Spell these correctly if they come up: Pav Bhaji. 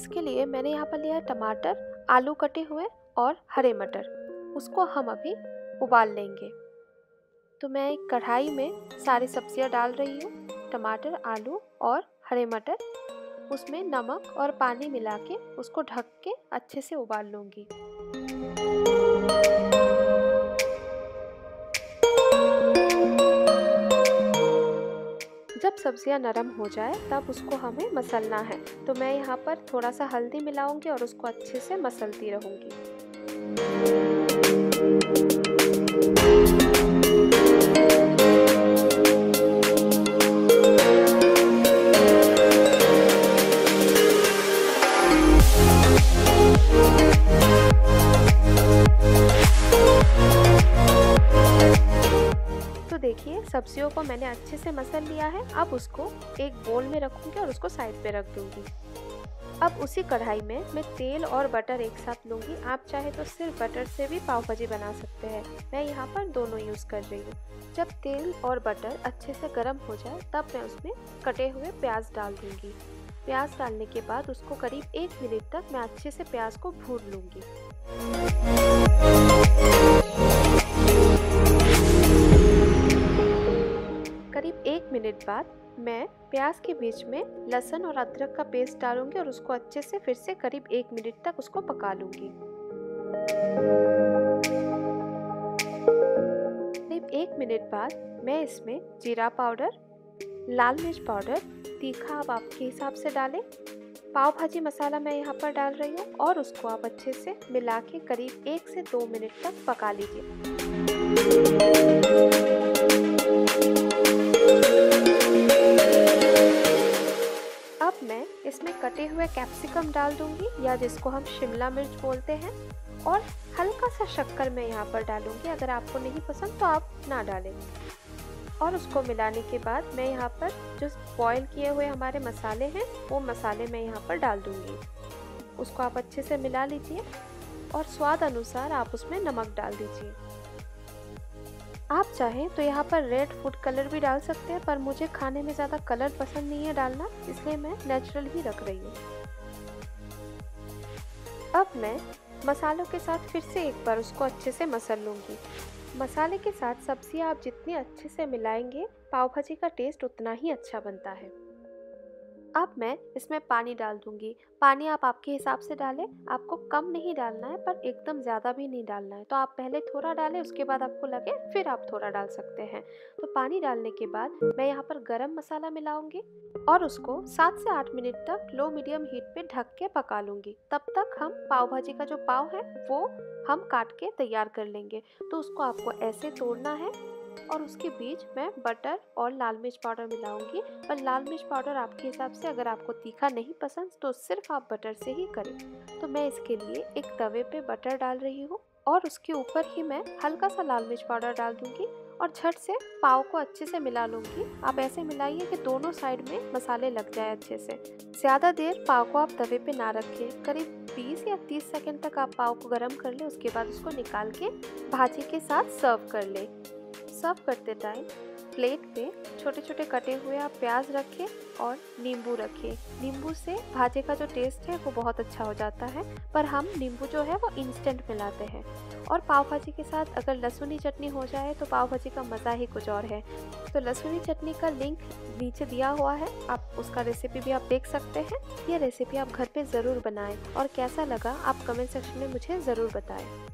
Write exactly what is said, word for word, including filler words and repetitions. इसके लिए मैंने यहाँ पर लिया है टमाटर, आलू कटे हुए और हरे मटर। उसको हम अभी उबाल लेंगे। तो मैं एक कढ़ाई में सारी सब्जियाँ डाल रही हूँ, टमाटर, आलू और हरे मटर। उसमें नमक और पानी मिला के उसको ढक के अच्छे से उबाल लूँगी। जब सब्जियां नरम हो जाए तब उसको हमें मसलना है। तो मैं यहाँ पर थोड़ा सा हल्दी मिलाऊंगी और उसको अच्छे से मसलती रहूंगी। तो देखिए सब्जियों को मैंने अच्छे से मसल लिया है। अब उसको एक बोल में रखूंगी और उसको साइड पे रख दूंगी। अब उसी कढ़ाई में मैं तेल और बटर एक साथ लूंगी। आप चाहे तो सिर्फ बटर से भी पाव भाजी बना सकते हैं। मैं यहाँ पर दोनों यूज़ कर रही हूँ। जब तेल और बटर अच्छे से गर्म हो जाए तब मैं उसमें कटे हुए प्याज डाल दूँगी। प्याज डालने के बाद उसको करीब एक मिनट तक मैं अच्छे से प्याज को भून लूँगी। करीब एक मिनट बाद मैं प्याज के बीच में लहसुन और अदरक का पेस्ट डालूंगी और उसको अच्छे से फिर से करीब एक मिनट तक उसको पका लूंगी। करीब एक मिनट बाद मैं इसमें जीरा पाउडर, लाल मिर्च पाउडर, तीखा आप आपके हिसाब से डालें, पाव भाजी मसाला मैं यहाँ पर डाल रही हूँ और उसको आप अच्छे से मिला के करीब एक से दो मिनट तक पका लीजिए। मैं इसमें कटे हुए कैप्सिकम डाल दूंगी या जिसको हम शिमला मिर्च बोलते हैं, और हल्का सा शक्कर मैं यहाँ पर डालूंगी। अगर आपको नहीं पसंद तो आप ना डालें। और उसको मिलाने के बाद मैं यहाँ पर जो बॉयल किए हुए हमारे मसाले हैं वो मसाले मैं यहाँ पर डाल दूंगी। उसको आप अच्छे से मिला लीजिए और स्वाद अनुसार आप उसमें नमक डाल दीजिए। आप चाहें तो यहाँ पर रेड फूड कलर भी डाल सकते हैं, पर मुझे खाने में ज़्यादा कलर पसंद नहीं है डालना, इसलिए मैं नेचुरल ही रख रही हूँ। अब मैं मसालों के साथ फिर से एक बार उसको अच्छे से मसल लूँगी। मसाले के साथ सब्जियाँ आप जितनी अच्छे से मिलाएंगे पाव भाजी का टेस्ट उतना ही अच्छा बनता है। अब मैं इसमें पानी डाल दूँगी। पानी आप आपके हिसाब से डालें, आपको कम नहीं डालना है पर एकदम ज़्यादा भी नहीं डालना है। तो आप पहले थोड़ा डालें, उसके बाद आपको लगे फिर आप थोड़ा डाल सकते हैं। तो पानी डालने के बाद मैं यहाँ पर गरम मसाला मिलाऊंगी और उसको सात से आठ मिनट तक लो मीडियम हीट पे ढक के पका लूँगी। तब तक हम पाव भाजी का जो पाव है वो हम काट के तैयार कर लेंगे। तो उसको आपको ऐसे तोड़ना है और उसके बीच में बटर और लाल मिर्च पाउडर मिलाऊंगी। पर लाल मिर्च पाउडर आपके हिसाब से, अगर आपको तीखा नहीं पसंद तो सिर्फ आप बटर से ही करें। तो मैं इसके लिए एक तवे पे बटर डाल रही हूँ और उसके ऊपर ही मैं हल्का सा लाल मिर्च पाउडर डाल दूँगी और झट से पाव को अच्छे से मिला लूँगी। आप ऐसे मिलाइए कि दोनों साइड में मसाले लग जाए अच्छे से। ज़्यादा देर पाव को आप तवे पे ना रखें। करीब बीस या तीस सेकेंड तक आप पाव को गर्म कर लें। उसके बाद उसको निकाल के भाजी के साथ सर्व कर लें। सर्व करते टाइम प्लेट पे छोटे छोटे कटे हुए आप प्याज रखें और नींबू रखें। नींबू से भाजी का जो टेस्ट है वो बहुत अच्छा हो जाता है, पर हम नींबू जो है वो इंस्टेंट मिलाते हैं। और पाव भाजी के साथ अगर लहसुनी चटनी हो जाए तो पाव भाजी का मज़ा ही कुछ और है। तो लहसुनी चटनी का लिंक नीचे दिया हुआ है, आप उसका रेसिपी भी आप देख सकते हैं। ये रेसिपी आप घर पर ज़रूर बनाएँ और कैसा लगा आप कमेंट सेक्शन में मुझे ज़रूर बताएँ।